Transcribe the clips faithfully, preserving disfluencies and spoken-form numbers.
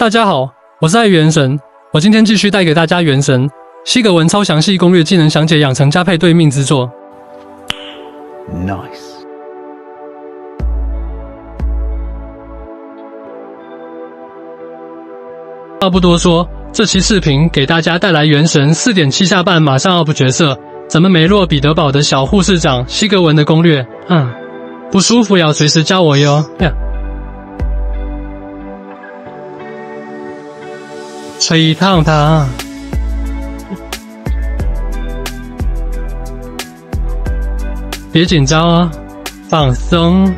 大家好，我是爱原神，我今天继续带给大家《原神》西格文超详细攻略技能详解，养成加配对命之作。Nice。话不多说，这期视频给大家带来《原神》四点七下半马上 up 角色，咱们梅洛彼得堡的小护士长西格文的攻略。嗯，不舒服要随时加我哟。呀 吹一趟它。别紧张啊，放松。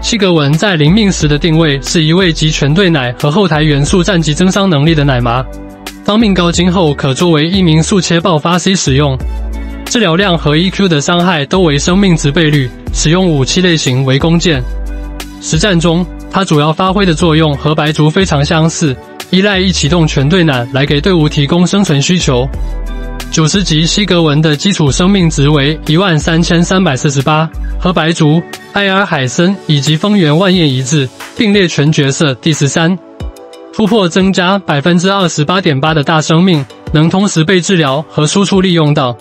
西格文在零命时的定位是一位集全队奶和后台元素战及增伤能力的奶妈，当命高金后可作为一名速切爆发 C 使用，治疗量和 E Q 的伤害都为生命值倍率，使用武器类型为弓箭。实战中， 它主要发挥的作用和白竹非常相似，依赖一启动全队奶来给队伍提供生存需求。九十级西格文的基础生命值为 一万三千三百四十八， 和白竹、艾尔海森以及风原万叶一致，并列全角色第十三。突破增加 百分之二十八点八 的大生命，能同时被治疗和输出利用到。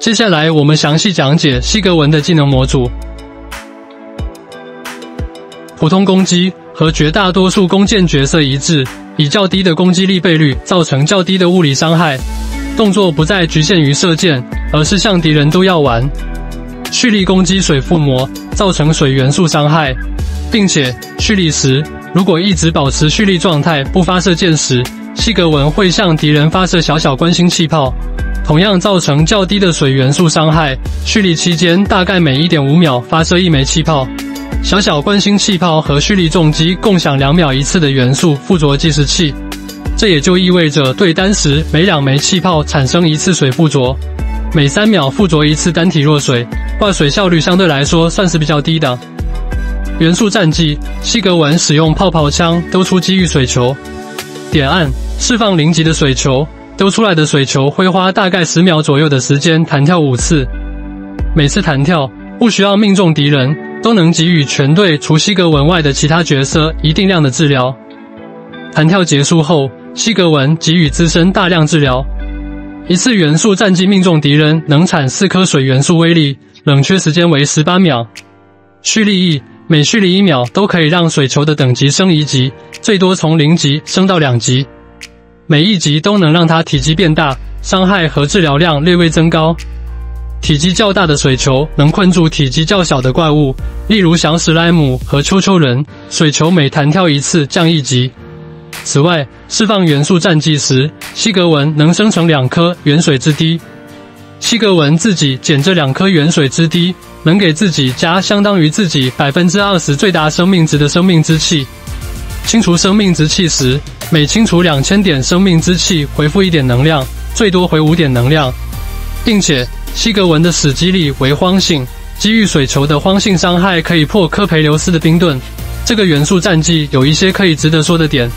接下来我们详细讲解西格文的技能模组。 普通攻击和绝大多数弓箭角色一致，以较低的攻击力倍率造成较低的物理伤害。动作不再局限于射箭，而是向敌人都要玩。蓄力攻击水附魔，造成水元素伤害，并且蓄力时，如果一直保持蓄力状态不发射箭时，西格文会向敌人发射小小关心气泡，同样造成较低的水元素伤害。蓄力期间大概每 一点五 秒发射一枚气泡。 小小关心气泡和蓄力重击共享两秒一次的元素附着计时器，这也就意味着对单时每两枚气泡产生一次水附着，每三秒附着一次单体弱水，挂水效率相对来说算是比较低的。元素战技，西格文使用泡泡枪丢出机遇水球，点按释放零级的水球，丢出来的水球会花大概十秒左右的时间弹跳五次，每次弹跳不需要命中敌人， 都能给予全队除西格文外的其他角色一定量的治疗。弹跳结束后，西格文给予自身大量治疗。一次元素战技命中敌人能产四颗水元素威力，冷却时间为十八秒。蓄力一，每蓄力一秒都可以让水球的等级升一级，最多从零级升到两级。每一级都能让它体积变大，伤害和治疗量略微增高。 体积较大的水球能困住体积较小的怪物，例如小史莱姆和丘丘人。水球每弹跳一次降一级。此外，释放元素战技时，西格文能生成两颗元水之滴。西格文自己捡这两颗元水之滴，能给自己加相当于自己 百分之二十 最大生命值的生命之气。清除生命之气时，每清除 两千 点生命之气回复一点能量，最多回五点能量，并且 西格文的使击力为荒性，机遇水球的荒性伤害可以破科培留斯的冰盾。这个元素战技有一些可以值得说的点。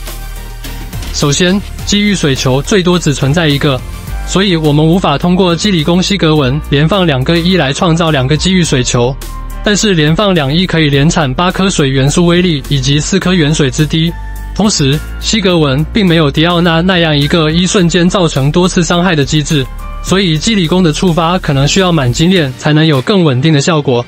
首先，机遇水球最多只存在一个，所以我们无法通过基里攻西格文连放两个一来创造两个机遇水球。但是连放两一可以连产八颗水元素威力以及四颗元水之滴。同时，西格文并没有迪奥娜那样一个一瞬间造成多次伤害的机制。 所以基里弓的触发可能需要满精炼才能有更稳定的效果。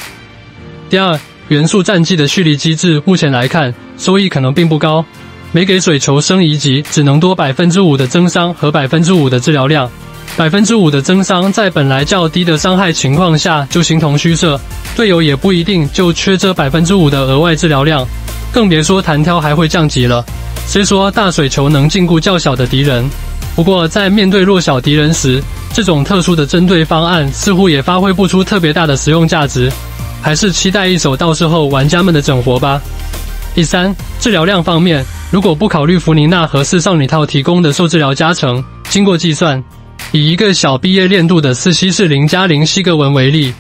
第二，元素战技的蓄力机制目前来看收益可能并不高，每给水球升一级只能多 百分之五 的增伤和 百分之五 的治疗量。百分之五 的增伤在本来较低的伤害情况下就形同虚设，队友也不一定就缺这 百分之五 的额外治疗量，更别说弹跳还会降级了。虽说大水球能禁锢较小的敌人，不过在面对弱小敌人时， 这种特殊的针对方案似乎也发挥不出特别大的实用价值，还是期待一手到时候玩家们的整活吧。第三，治疗量方面，如果不考虑弗尼娜和四少女套提供的受治疗加成，经过计算，以一个小毕业练度的四西式零加零西格文为例，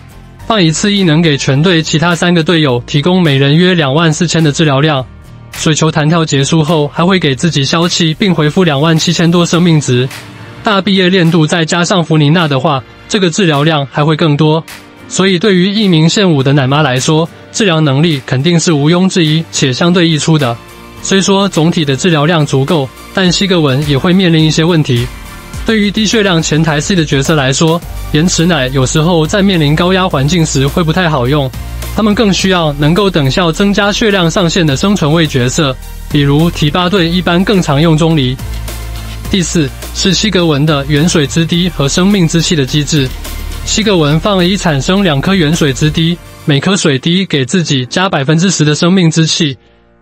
放一次一能给全队其他三个队友提供每人约 两万四千 的治疗量。水球弹跳结束后，还会给自己消气并回复 两万七千 多生命值。 大毕业练度再加上弗尼娜的话，这个治疗量还会更多。所以对于一名献舞的奶妈来说，治疗能力肯定是毋庸置疑且相对溢出的。虽说总体的治疗量足够，但西格文也会面临一些问题。对于低血量前台系的角色来说，延迟奶有时候在面临高压环境时会不太好用，他们更需要能够等效增加血量上限的生存位角色，比如提巴队一般更常用钟离。第四是西格文的元水之滴和生命之气的机制。西格文放一产生两颗元水之滴，每颗水滴给自己加 百分之十 的生命之气，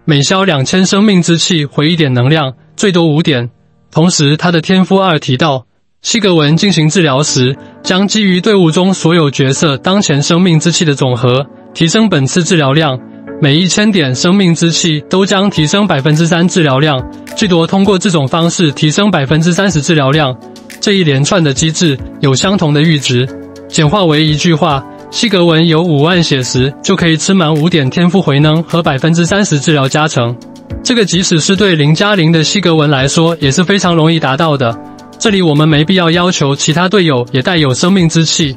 每消 两千 生命之气回一点能量，最多五点。同时他的天赋二提到，西格文进行治疗时将基于队伍中所有角色当前生命之气的总和提升本次治疗量，每一千点生命之气都将提升 百分之三 治疗量，最多通过这种方式提升 百分之三十 治疗量。这一连串的机制有相同的阈值，简化为一句话，西格文有五万血时就可以吃满五点天赋回能和 百分之三十 治疗加成。这个即使是对 零加零 的西格文来说也是非常容易达到的，这里我们没必要要求其他队友也带有生命之气。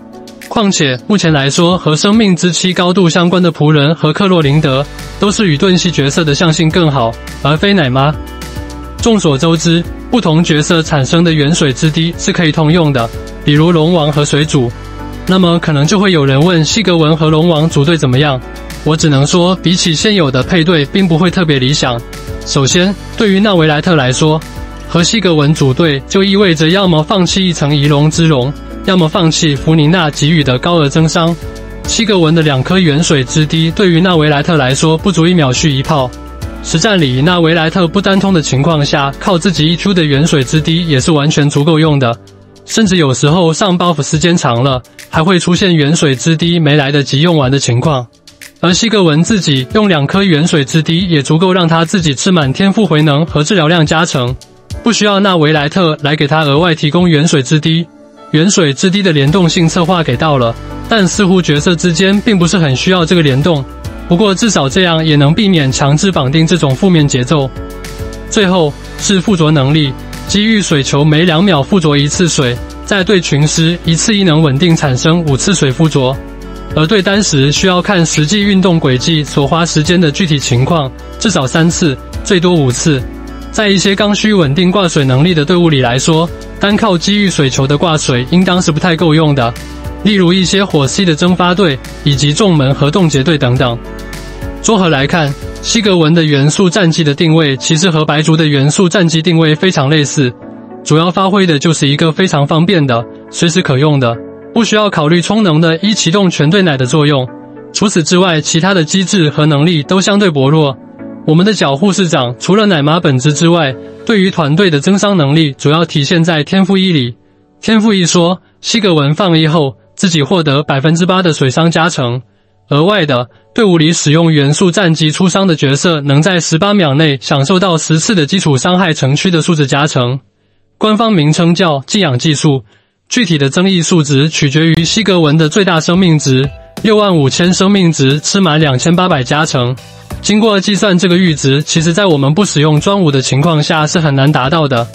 况且目前来说和生命之气高度相关的仆人和克洛林德都是与盾系角色的相性更好，而非奶妈。众所周知，不同角色产生的元水之滴是可以通用的，比如龙王和水主。那么可能就会有人问西格文和龙王组队怎么样，我只能说比起现有的配对并不会特别理想。首先对于纳维莱特来说，和西格文组队就意味着要么放弃一层仪龙之龙，要么放弃弗尼娜给予的高额增伤。西格文的两颗元水之滴对于纳维莱特来说不足以秒续一炮，实战里纳维莱特不单通的情况下，靠自己E Q的元水之滴也是完全足够用的，甚至有时候上 buff 时间长了还会出现元水之滴没来得及用完的情况。而西格文自己用两颗元水之滴也足够让他自己吃满天赋回能和治疗量加成，不需要纳维莱特来给他额外提供元水之滴。元水之滴的联动性策划给到了，但似乎角色之间并不是很需要这个联动，不过至少这样也能避免强制绑定这种负面节奏。最后是附着能力，机遇水球每两秒附着一次水，在对群时一次一能稳定产生五次水附着，而对单时需要看实际运动轨迹所花时间的具体情况，至少三次最多五次。在一些刚需稳定挂水能力的队伍里来说，单靠机遇水球的挂水应当是不太够用的，例如一些火系的蒸发队以及众门和冻结队等等。综合来看，西格文的元素战绩的定位其实和白竹的元素战绩定位非常类似，主要发挥的就是一个非常方便的随时可用的不需要考虑充能的一启动全队奶的作用。除此之外，其他的机制和能力都相对薄弱。我们的小护士长除了奶妈本质之外，对于团队的增伤能力主要体现在天赋一里。天赋一说，西格文放一后自己获得 百分之八 的水伤加成，额外的队伍里使用元素战绩出伤的角色能在十八秒内享受到十次的基础伤害程区的数值加成，官方名称叫静养技术，具体的增益数值取决于西格文的最大生命值 六万五千 生命值吃满 两千八百 加成。经过计算，这个阈值其实在我们不使用专武的情况下是很难达到的，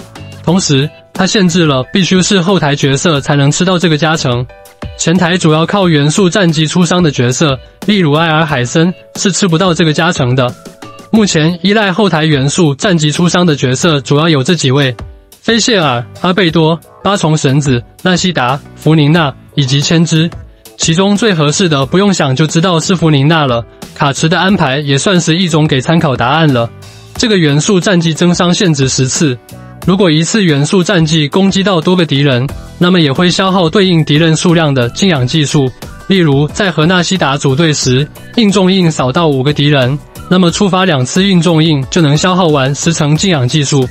同时它限制了必须是后台角色才能吃到这个加成，前台主要靠元素战绩出伤的角色例如艾尔海森是吃不到这个加成的。目前依赖后台元素战绩出伤的角色主要有这几位，菲谢尔、阿贝多、八重绳子、纳西达、弗宁娜以及千之，其中最合适的不用想就知道是弗宁娜了，卡池的安排也算是一种给参考答案了。这个元素战绩增伤限值十次，如果一次元素战绩攻击到多个敌人，那么也会消耗对应敌人数量的静养技术，例如在和纳西达组队时硬重硬扫到五个敌人，那么触发两次硬重硬就能消耗完十层静养技术。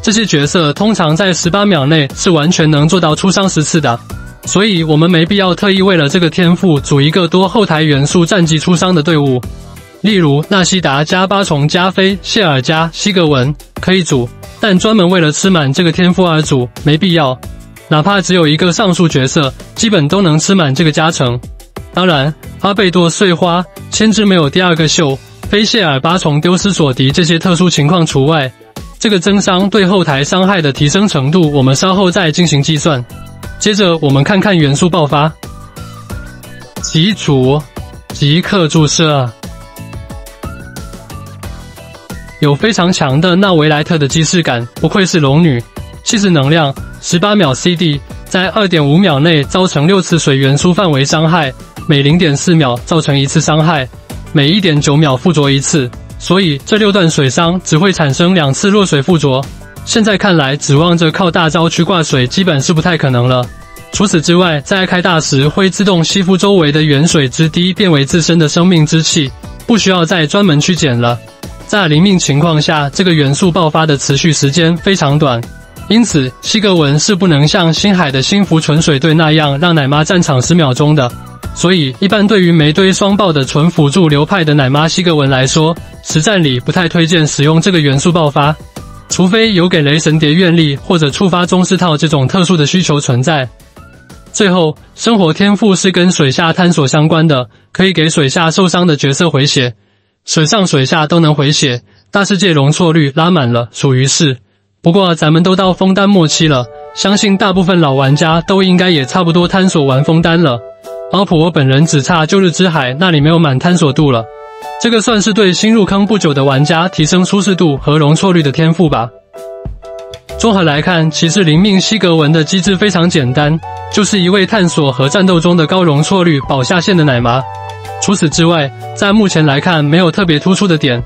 这些角色通常在十八秒内是完全能做到出伤十次的，所以我们没必要特意为了这个天赋组一个多后台元素战绩出伤的队伍，例如纳西达加八重加菲谢尔加西格文可以组，但专门为了吃满这个天赋而组没必要，哪怕只有一个上述角色基本都能吃满这个加成。当然阿贝多碎花千之没有第二个秀，菲谢尔八重丢失所敌这些特殊情况除外，这个增伤对后台伤害的提升程度我们稍后再进行计算。接着我们看看元素爆发。即煮，即刻注射。有非常强的纳维莱特的即视感，不愧是龙女。气质能量十八秒 C D， 在 二点五秒内造成六次水元素范围伤害，每 零点四秒造成一次伤害，每 一点九秒附着一次。所以这六段水伤只会产生两次弱水附着。现在看来，指望着靠大招去挂水基本是不太可能了。 除此之外，在开大时会自动吸附周围的元水之滴，变为自身的生命之气，不需要再专门去捡了。在灵命情况下，这个元素爆发的持续时间非常短，因此西格文是不能像星海的星福纯水队那样让奶妈站场十秒钟的。所以，一般对于梅堆双爆的纯辅助流派的奶妈西格文来说，实战里不太推荐使用这个元素爆发，除非有给雷神蝶愿力或者触发宗师套这种特殊的需求存在。 最后，生活天赋是跟水下探索相关的，可以给水下受伤的角色回血，水上水下都能回血。大世界容错率拉满了，属于是。不过咱们都到枫丹末期了，相信大部分老玩家都应该也差不多探索完枫丹了。而我本人只差旧日之海那里没有满探索度了，这个算是对新入坑不久的玩家提升舒适度和容错率的天赋吧。 综合来看，骑士灵命西格文的机制非常简单，就是一位探索和战斗中的高容错率保下线的奶妈。除此之外，在目前来看没有特别突出的点。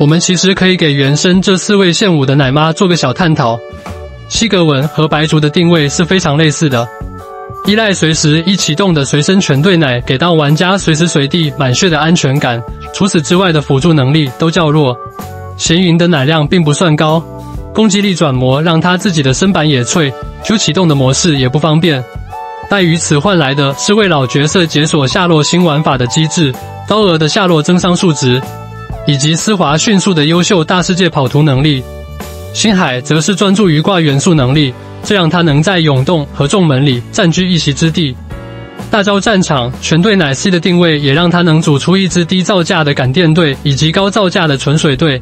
我们其实可以给原生这四位线五的奶妈做个小探讨。西格文和白竹的定位是非常类似的，依赖随时一启动的随身全对奶，给到玩家随时随地满血的安全感。除此之外的辅助能力都较弱，闲云的奶量并不算高。 攻击力转魔让他自己的身板也脆 ，Q 启动的模式也不方便。但与此换来的是为老角色解锁夏洛新玩法的机制，高额的夏洛增伤数值，以及丝滑迅速的优秀大世界跑图能力。星海则是专注于挂元素能力，这让他能在涌动和众门里占据一席之地。大招战场全队奶 C 的定位也让他能组出一支低造价的感电队以及高造价的纯水队。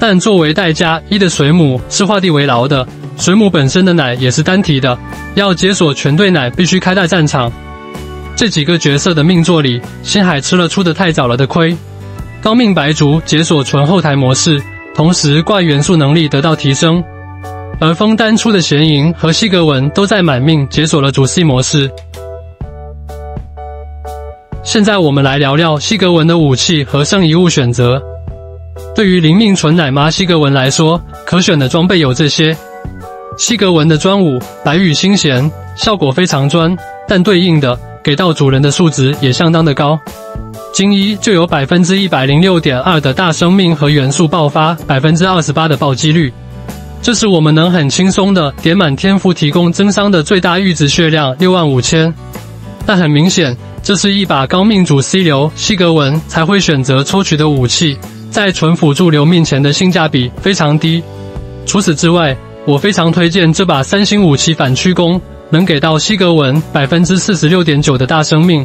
但作为代价，一的水母是画地为牢的，水母本身的奶也是单体的，要解锁全队奶必须开大战场。这几个角色的命座里，星海吃了出的太早了的亏。高命白竹解锁纯后台模式，同时挂元素能力得到提升，而枫丹出的闲银和西格文都在满命解锁了主系模式。现在我们来聊聊西格文的武器和圣遗物选择。 对于灵命纯奶妈西格文来说，可选的装备有这些：西格文的专武白羽星弦，效果非常专，但对应的给到主人的数值也相当的高。金一就有 百分之一百零六点二 的大生命和元素爆发 百分之二十八 的暴击率，这是我们能很轻松的点满天赋提供增伤的最大阈值血量 六万五千。但很明显，这是一把高命主 C 流西格文才会选择抽取的武器。 在纯辅助流面前的性价比非常低。除此之外，我非常推荐这把三星武器反曲弓，能给到西格文 百分之四十六点九 的大生命，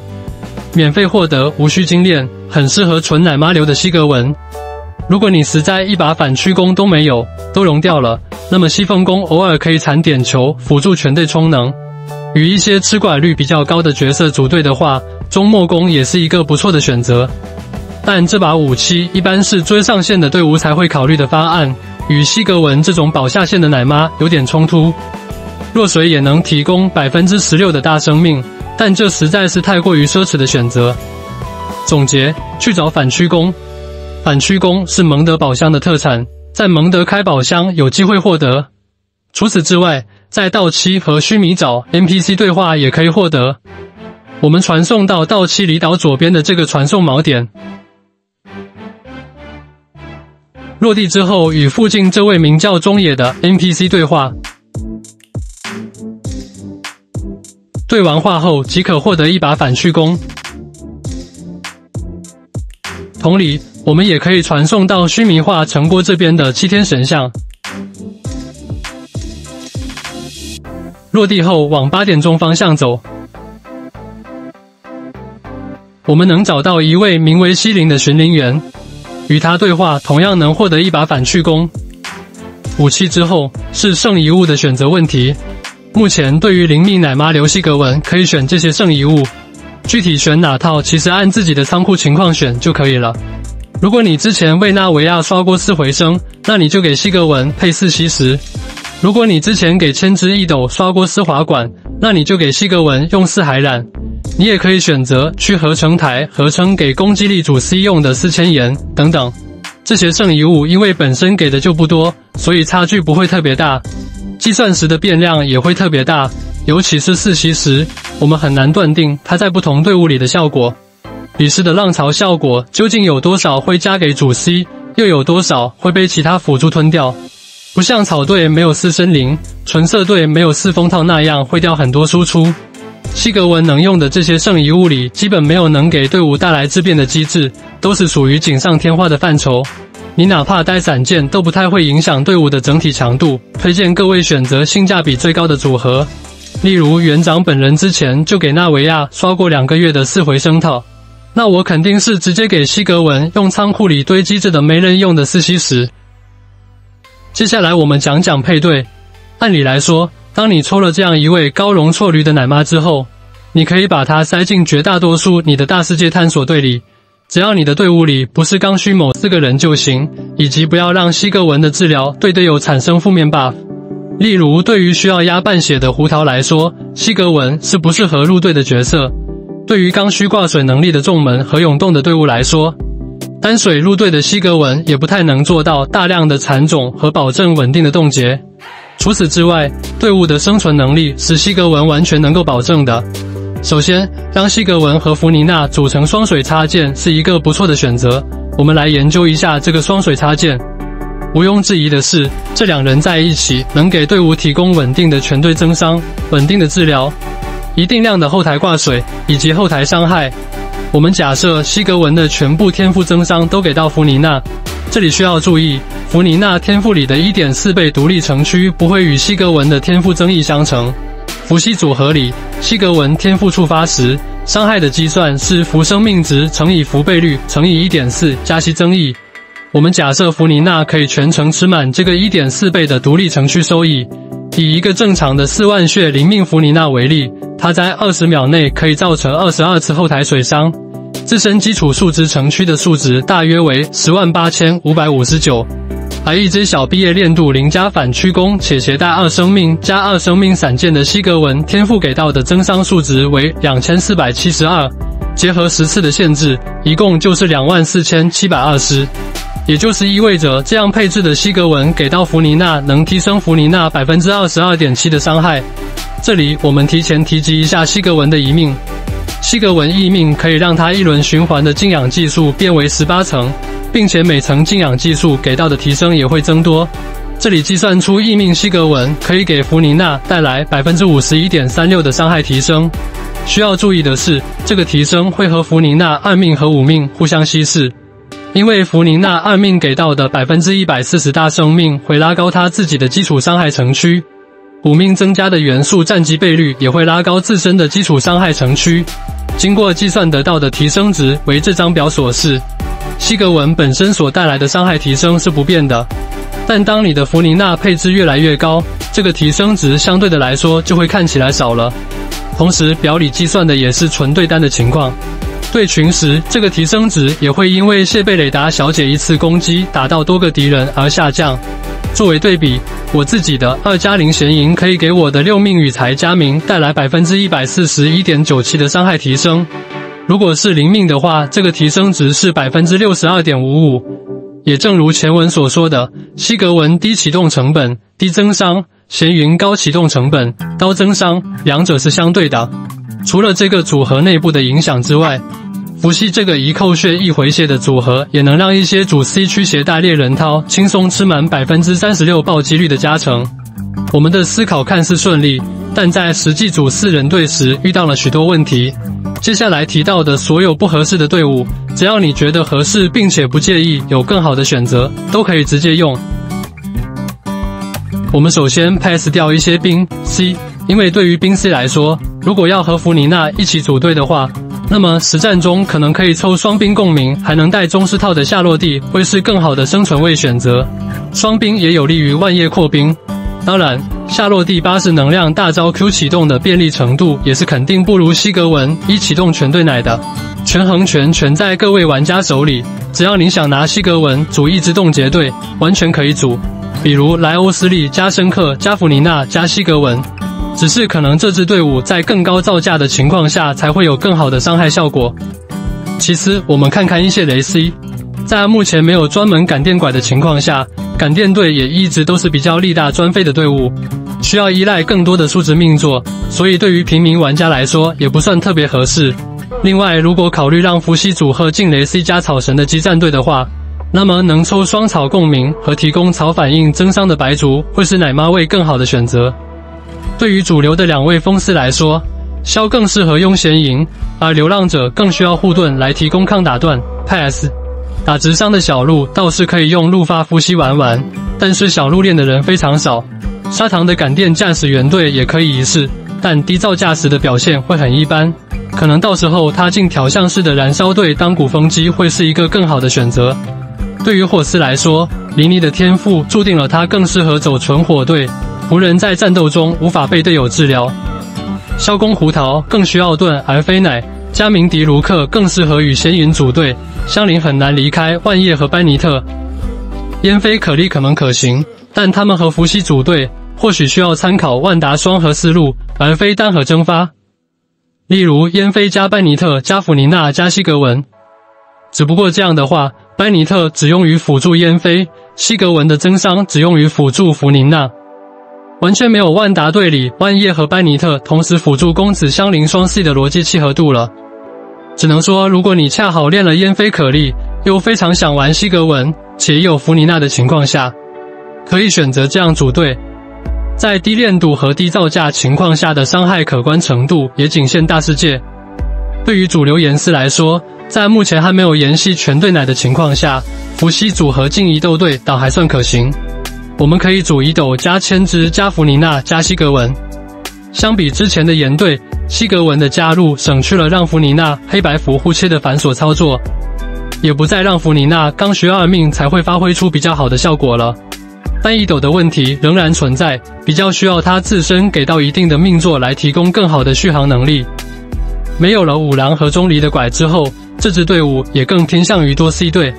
免费获得，无需精炼，很适合纯奶妈流的西格文。如果你实在一把反曲弓都没有，都融掉了，那么西凤弓偶尔可以铲点球辅助全队充能。与一些吃拐率比较高的角色组队的话，中末弓也是一个不错的选择。 但这把武器一般是追上线的队伍才会考虑的方案，与西格文这种保下线的奶妈有点冲突。弱水也能提供 百分之十六 的大生命，但这实在是太过于奢侈的选择。总结：去找反曲弓。反曲弓是蒙德宝箱的特产，在蒙德开宝箱有机会获得。除此之外，在道七和须弥沼 N P C 对话也可以获得。我们传送到道七离岛左边的这个传送锚点。 落地之后，与附近这位名叫中野的 N P C 对话。对完话后，即可获得一把反曲弓。同理，我们也可以传送到须弥化城郭这边的七天神像。落地后，往八点钟方向走，我们能找到一位名为西林的巡林员。 与他对话同样能获得一把反曲弓武器之后，是圣遗物的选择问题。目前对于灵命奶妈流西格文可以选这些圣遗物，具体选哪套，其实按自己的仓库情况选就可以了。如果你之前为纳维亚刷过四回生，那你就给西格文配四吸石；如果你之前给千之一斗刷过丝滑管，那你就给西格文用四海染。你也可以选择去合成台合成给攻击力主 C 用的四千岩等等。这些剩遗物因为本身给的就不多，所以差距不会特别大。计算时的变量也会特别大，尤其是四吸石，我们很难断定它在不同队伍里的效果。比试的浪潮效果究竟有多少会加给主 C， 又有多少会被其他辅助吞掉？不像草队没有四森林，纯色队没有四风套那样会掉很多输出。西格文能用的这些剩遗物里，基本没有能给队伍带来质变的机制，都是属于锦上添花的范畴。你哪怕带散件都不太会影响队伍的整体强度。推荐各位选择性价比最高的组合，例如园长本人之前就给纳维亚刷过两个月的四回生套。那我肯定是直接给西格文用仓库里堆积着的没人用的四吸石。接下来我们讲讲配对。按理来说，当你抽了这样一位高容错率的奶妈之后，你可以把它塞进绝大多数你的大世界探索队里，只要你的队伍里不是刚需某四个人就行，以及不要让西格文的治疗对队友产生负面 buff。 例如对于需要压半血的胡桃来说，西格文是不适合入队的角色。对于刚需挂水能力的众门和涌动的队伍来说，单水入队的西格文也不太能做到大量的残种和保证稳定的冻结。除此之外，队伍的生存能力是西格文完全能够保证的。首先，让西格文和弗尼娜组成双水插件是一个不错的选择。我们来研究一下这个双水插件。毋庸置疑的是，这两人在一起能给队伍提供稳定的全队增伤、稳定的治疗、一定量的后台挂水以及后台伤害。我们假设西格文的全部天赋增伤都给到弗尼娜，这里需要注意，弗尼娜天赋里的 一点四 倍独立城区不会与西格文的天赋增益相乘。伏羲组合里，西格文天赋触发时，伤害的计算是伏生命值乘以伏倍率乘以 一点四 加西增益。我们假设弗尼娜可以全程吃满这个 一点四 倍的独立城区收益。以一个正常的四万血灵命弗尼娜为例，她在二十秒内可以造成二十二次后台水伤，自身基础数值城区的数值大约为 一万八千五百五十九。 而一只小毕业练度零加反曲弓且携带二生命加二生命散件的西格文天赋给到的增伤数值为 两千四百七十二， 结合十次的限制，一共就是 两万四千七百二十。也就是意味着，这样配置的西格文给到弗尼娜能提升弗尼娜 百分之二十二点七 的伤害。这里我们提前提及一下西格文的移命。西格文移命可以让他一轮循环的静养技术变为十八层，并且每层静养技术给到的提升也会增多。这里计算出移命西格文可以给弗尼娜带来 百分之五十一点三六 的伤害提升。需要注意的是，这个提升会和弗尼娜二命和五命互相稀释。因为弗宁娜二命给到的 百分之一百四十 大生命会拉高他自己的基础伤害城区，五命增加的元素战绩倍率也会拉高自身的基础伤害城区。经过计算得到的提升值为这张表所示。西格文本身所带来的伤害提升是不变的，但当你的弗宁娜配置越来越高，这个提升值相对的来说就会看起来少了。同时，表里计算的也是纯对单的情况。对群时，这个提升值也会因为谢贝蕾达小姐一次攻击打到多个敌人而下降。作为对比，我自己的二加零闲营可以给我的六命与财加名带来 百分之一百四十一点九七 的伤害提升。如果是零命的话，这个提升值是 百分之六十二点五五。也正如前文所说的，西格文低启动成本、低增伤，闲营高启动成本、高增伤，两者是相对的。除了这个组合内部的影响之外，伏羲这个一扣血一回血的组合也能让一些主 C 区携带猎人套轻松吃满 百分之三十六 暴击率的加成。我们的思考看似顺利，但在实际组四人队时遇到了许多问题。接下来提到的所有不合适的队伍，只要你觉得合适并且不介意有更好的选择，都可以直接用。我们首先 pass 掉一些兵 C， 因为对于兵 C 来说，如果要和弗尼娜一起组队的话，那么实战中可能可以抽双兵共鸣，还能带宗师套的夏洛蒂会是更好的生存位选择。双兵也有利于万叶扩兵。当然，夏洛蒂巴士能量大招 Q 启动的便利程度也是肯定不如西格文一启动全对奶的。权衡权全在各位玩家手里，只要您想拿西格文组一支冻结队，完全可以组，比如莱欧斯利加申克加弗尼纳加西格文。 只是可能这支队伍在更高造价的情况下才会有更好的伤害效果。其次，我们看看一些雷 C， 在目前没有专门赶电拐的情况下，赶电队也一直都是比较力大专飞的队伍，需要依赖更多的数值命座，所以对于平民玩家来说也不算特别合适。另外，如果考虑让伏羲组合进雷 C 加草神的激战队的话，那么能抽双草共鸣和提供草反应增伤的白族会是奶妈位更好的选择。 对于主流的两位风师来说，枭更适合庸闲营，而流浪者更需要护盾来提供抗打断 pass。打直伤的小鹿倒是可以用鹿发伏羲玩玩，但是小鹿练的人非常少。砂糖的赶电驾驶员队也可以一试，但低造价时的表现会很一般，可能到时候他进调向式的燃烧队当鼓风机会是一个更好的选择。对于火师来说，林尼的天赋注定了他更适合走纯火队。 湖人在战斗中无法被队友治疗，萧公胡桃更需要盾而非奶，加明迪卢克更适合与仙云组队，香菱很难离开万叶和班尼特，燕飞可力可能可行，但他们和伏羲组队或许需要参考万达双核思路而非单核蒸发，例如燕飞加班尼特加弗尼纳加西格文，只不过这样的话，班尼特只用于辅助燕飞，西格文的增伤只用于辅助弗宁娜。 完全没有万达队里万叶和班尼特同时辅助公子香菱双 C 的逻辑契合度了。只能说，如果你恰好练了燕飞可力，又非常想玩西格文，且有弗尼娜的情况下，可以选择这样组队。在低练度和低造价情况下的伤害可观程度也仅限大世界。对于主流岩师来说，在目前还没有岩系全对奶的情况下，伏羲组合进一斗队倒还算可行。 我们可以组乙斗加千之加弗尼娜加西格文。相比之前的岩队，西格文的加入省去了让弗尼娜黑白符互切的繁琐操作，也不再让弗尼娜刚学二命才会发挥出比较好的效果了。但乙斗的问题仍然存在，比较需要他自身给到一定的命座来提供更好的续航能力。没有了五郎和钟离的拐之后，这支队伍也更偏向于多 C 队。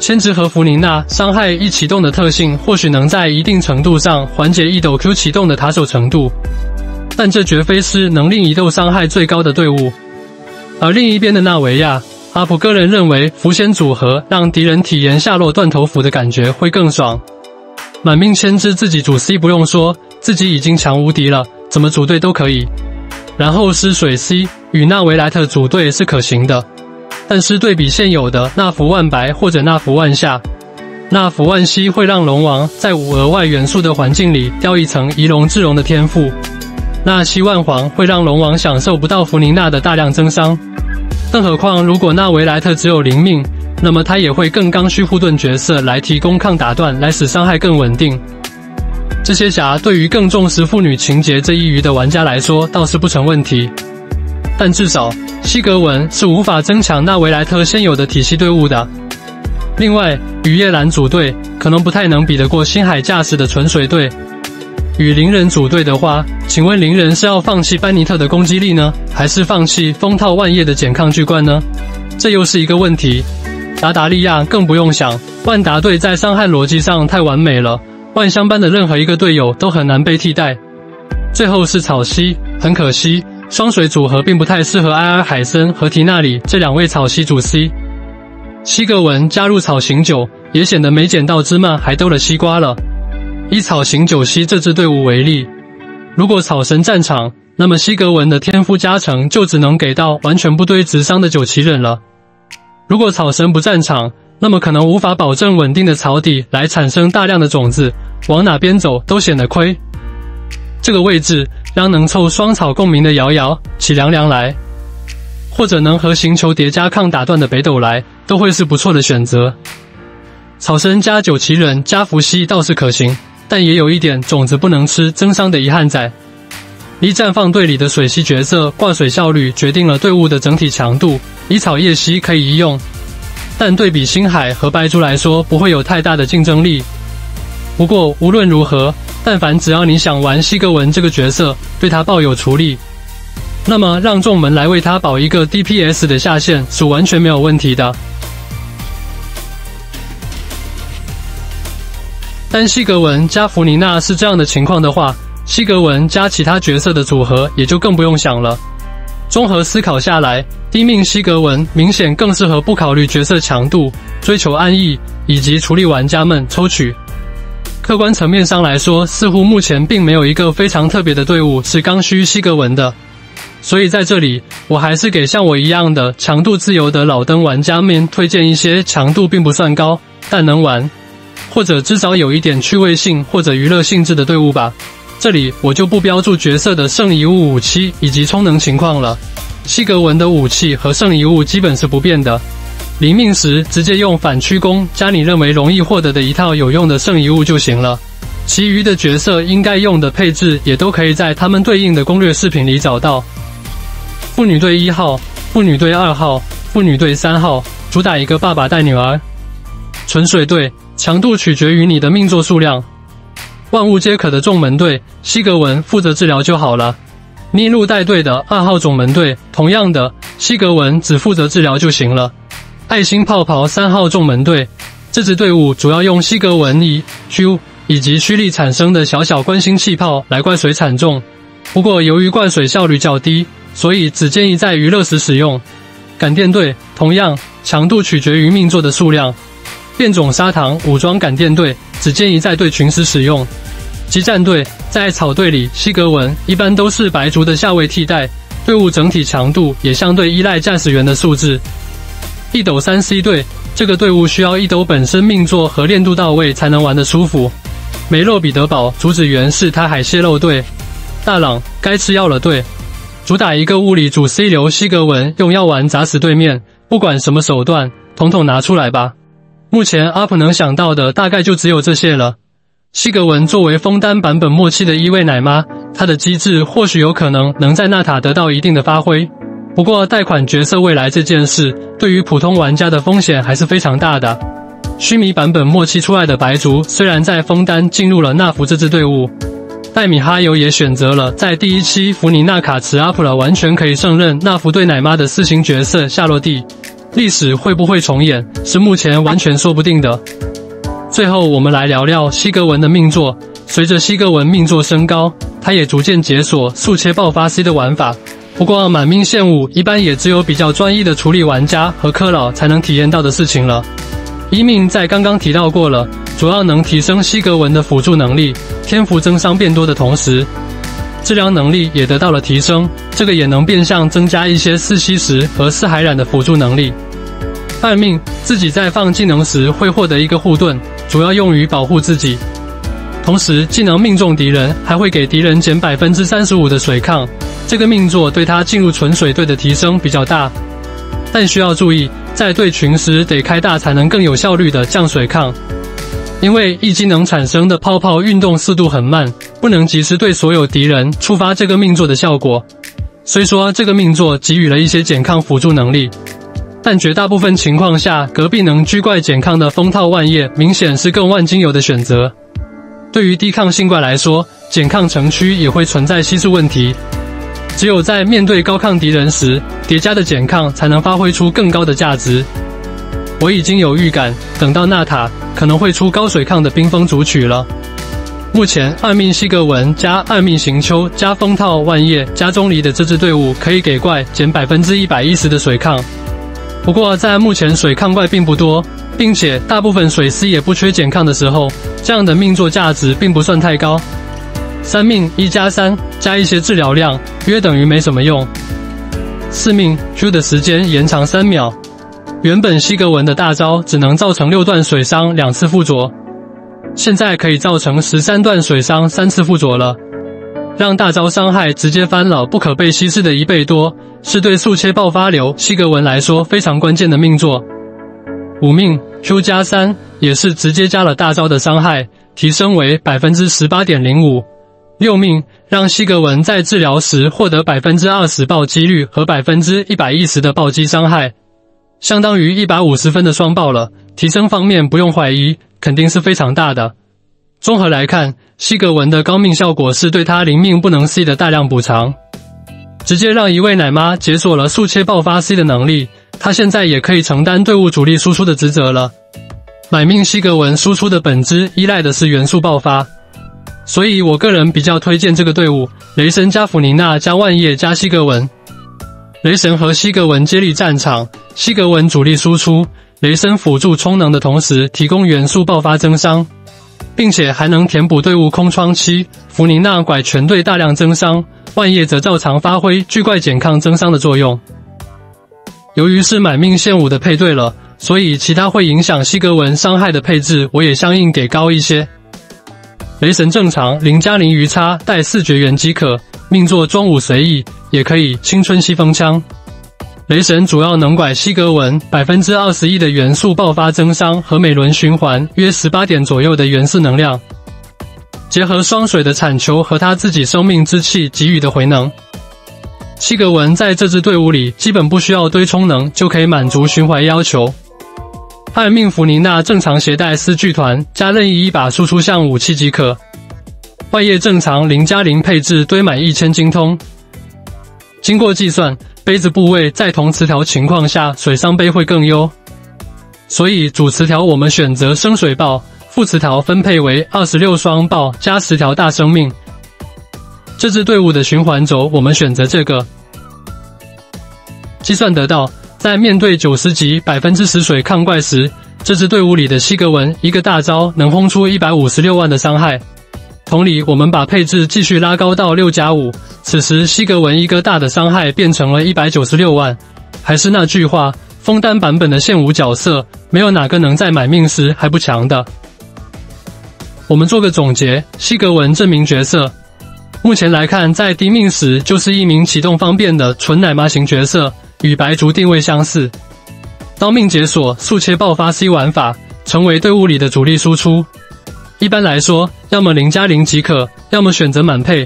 千之和弗宁娜伤害一启动的特性，或许能在一定程度上缓解一斗 Q 启动的塔守程度，但这绝非是能令一斗伤害最高的队伍。而另一边的纳维亚，阿普个人认为伏仙组合让敌人体验下落断头符的感觉会更爽。满命千之自己主 C 不用说，自己已经强无敌了，怎么组队都可以。然后是水 C 与纳维莱特组队是可行的。 但是对比现有的纳福万白或者纳福万夏、纳福万西，会让龙王在无额外元素的环境里掉一层移龙至龙的天赋；纳西万皇会让龙王享受不到弗宁娜的大量增伤。更何况，如果纳维莱特只有零命，那么他也会更刚需护盾角色来提供抗打断，来使伤害更稳定。这些侠对于更重视父女情节这一隅的玩家来说，倒是不成问题。 但至少西格文是无法增强纳维莱特现有的体系队伍的。另外，与夜兰组队可能不太能比得过星海驾驶的纯水队。与灵人组队的话，请问灵人是要放弃班尼特的攻击力呢，还是放弃封套万叶的减抗巨冠呢？这又是一个问题。达达利亚更不用想，万达队在伤害逻辑上太完美了，万香班的任何一个队友都很难被替代。最后是草西，很可惜。 双水组合并不太适合埃尔海森和提纳里这两位草系主 C。西格文加入草行九，也显得没捡到芝麻还兜了西瓜了。以草行九西这支队伍为例，如果草神战场，那么西格文的天赋加成就只能给到完全不堆直伤的九旗人了。如果草神不战场，那么可能无法保证稳定的草底来产生大量的种子，往哪边走都显得亏。这个位置。 让能凑双草共鸣的瑶瑶、起凉凉来，或者能和行球叠加抗打断的北斗来，都会是不错的选择。草神加九旗人加伏羲倒是可行，但也有一点种子不能吃增伤的遗憾在。一绽放队里的水系角色挂水效率决定了队伍的整体强度，以草叶烯可以一用，但对比星海和白猪来说不会有太大的竞争力。不过无论如何。但凡只要你想玩西格文这个角色，对他抱有处理，那么让众门来为他保一个 D P S 的下限是完全没有问题的。但西格文加弗尼娜是这样的情况的话，西格文加其他角色的组合也就更不用想了。综合思考下来，低命西格文明显更适合不考虑角色强度，追求安逸以及处理玩家们抽取。 客观层面上来说，似乎目前并没有一个非常特别的队伍是刚需西格文的，所以在这里，我还是给像我一样的强度自由的老登玩家们推荐一些强度并不算高，但能玩，或者至少有一点趣味性或者娱乐性质的队伍吧。这里我就不标注角色的圣遗物武器以及充能情况了，西格文的武器和圣遗物基本是不变的。 临命时，直接用反曲弓加你认为容易获得的一套有用的圣遗物就行了。其余的角色应该用的配置也都可以在他们对应的攻略视频里找到。妇女队一号、妇女队二号、妇女队三号主打一个爸爸带女儿。纯水队强度取决于你的命座数量。万物皆可的众门队，西格文负责治疗就好了。逆路带队的二号种门队，同样的，西格文只负责治疗就行了。 爱心泡泡三号众门队，这支队伍主要用西格文以 Q 以及蓄力产生的小小关心气泡来灌水惨重。不过由于灌水效率较低，所以只建议在娱乐时使用。感电队同样强度取决于命座的数量。变种砂糖武装感电队只建议在队群时使用。激战队在草队里，西格文一般都是白族的下位替代，队伍整体强度也相对依赖战士员的素质。 一斗三 C 队，这个队伍需要一斗本身命座和练度到位才能玩得舒服。梅洛彼得堡主旨原是他海蟹肉队，大朗该吃药了队，主打一个物理主 C 流西格文用药丸砸死对面，不管什么手段，统统拿出来吧。目前 U P 能想到的大概就只有这些了。西格文作为枫丹版本末期的一位奶妈，她的机制或许有可能能在纳塔得到一定的发挥。 不过，贷款角色未来这件事，对于普通玩家的风险还是非常大的。须弥版本末期出来的白族，虽然在枫丹进入了纳福这支队伍，戴米哈游也选择了在第一期弗尼纳卡茨阿普拉完全可以胜任纳福队奶妈的私行角色夏洛蒂。历史会不会重演，是目前完全说不定的。最后，我们来聊聊西格文的命座。随着西格文命座升高，他也逐渐解锁速切爆发 C 的玩法。 不过，满命限武一般也只有比较专一的处理玩家和氪佬才能体验到的事情了。一命在刚刚提到过了，主要能提升西格文的辅助能力，天赋增伤变多的同时，治疗能力也得到了提升，这个也能变相增加一些四吸石和四海染的辅助能力。二命自己在放技能时会获得一个护盾，主要用于保护自己，同时技能命中敌人还会给敌人减 百分之三十五 的水抗。 这个命座对他进入纯水队的提升比较大，但需要注意，在队群时得开大才能更有效率的降水抗，因为一技能产生的泡泡运动速度很慢，不能及时对所有敌人触发这个命座的效果。虽说这个命座给予了一些减抗辅助能力，但绝大部分情况下，隔壁能居怪减抗的封套万叶明显是更万金油的选择。对于抵抗性怪来说，减抗城区也会存在稀释问题。 只有在面对高抗敌人时，叠加的减抗才能发挥出更高的价值。我已经有预感，等到纳塔可能会出高水抗的冰封组曲了。目前二命西格文加二命行秋加封套万叶加钟离的这支队伍可以给怪减 百分之一百一十 的水抗。不过在目前水抗怪并不多，并且大部分水师也不缺减抗的时候，这样的命座价值并不算太高。 三命一加三加一些治疗量，约等于没什么用。四命 Q 的时间延长三秒，原本西格文的大招只能造成六段水伤两次附着，现在可以造成十三段水伤三次附着了，让大招伤害直接翻了不可被稀释的一倍多，是对速切爆发流西格文来说非常关键的命座。五命 Q 加三也是直接加了大招的伤害，提升为 百分之十八点零五。 六命让西格文在治疗时获得 百分之二十 暴击率和 百分之一百一十 的暴击伤害，相当于一百五十分的双爆了，提升方面不用怀疑，肯定是非常大的。综合来看，西格文的高命效果是对他零命不能 C 的大量补偿，直接让一位奶妈解锁了速切爆发 C 的能力。她现在也可以承担队伍主力输出的职责了。买命西格文输出的本质依赖的是元素爆发，所以我个人比较推荐这个队伍：雷神加弗宁娜加万叶加西格文。雷神和西格文接力战场，西格文主力输出，雷神辅助充能的同时提供元素爆发增伤。 并且还能填补队伍空窗期。弗宁娜拐全队大量增伤，万叶则照常发挥巨怪减抗增伤的作用。由于是满命限五的配对了，所以其他会影响西格文伤害的配置，我也相应给高一些。雷神正常零加零余差带四绝缘即可，命座装武随意，也可以青春西风枪。雷神主要能拐西格文 百分之二十一 的元素爆发增伤和每轮循环约十八点左右的元素能量，结合双水的铲球和他自己生命之气给予的回能，西格文在这支队伍里基本不需要堆充能就可以满足循环要求。按命弗宁娜正常携带四巨团加任意一把输出向武器即可，万叶正常零加零配置堆满一千精通。经过计算。 杯子部位在同词条情况下，水上杯会更优，所以主词条我们选择生水爆，副词条分配为二十六双爆加十条大生命。这支队伍的循环轴我们选择这个。计算得到，在面对九十级 百分之十 水抗怪时，这支队伍里的西格文一个大招能轰出一百五十六万的伤害。 同理，我们把配置继续拉高到六加五，此时西格文一个大的伤害变成了一百九十六万。还是那句话，枫丹版本的限五角色，没有哪个能在买命时还不强的。我们做个总结：西格文这名角色，目前来看，在低命时就是一名启动方便的纯奶妈型角色，与白竹定位相似。刀命解锁速切爆发 C 玩法，成为队伍里的主力输出。 一般来说，要么零加零即可，要么选择满配，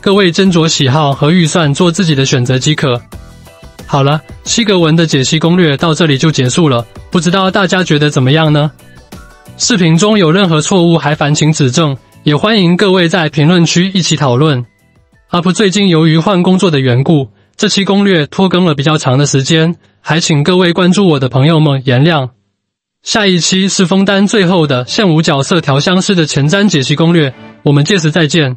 各位斟酌喜好和预算做自己的选择即可。好了，西格文的解析攻略到这里就结束了，不知道大家觉得怎么样呢？视频中有任何错误还烦请指正，也欢迎各位在评论区一起讨论。U P 最近由于换工作的缘故，这期攻略拖更了比较长的时间，还请各位关注我的朋友们原谅。 下一期是枫丹最后的限五角色调香师的前瞻解析攻略，我们届时再见。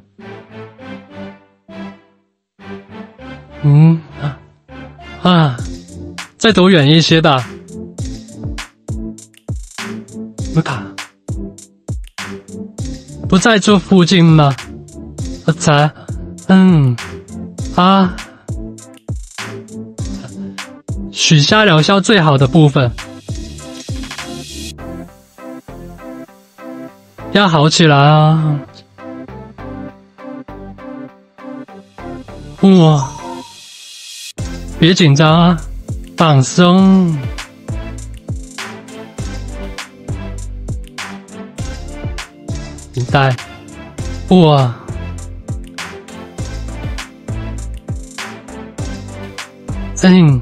嗯啊啊，再走远一些吧。卢卡，不在这附近吗？啊才，嗯啊，许下疗效最好的部分。 要好起来啊！哇，别紧张啊，放松。你带，哇，嗯。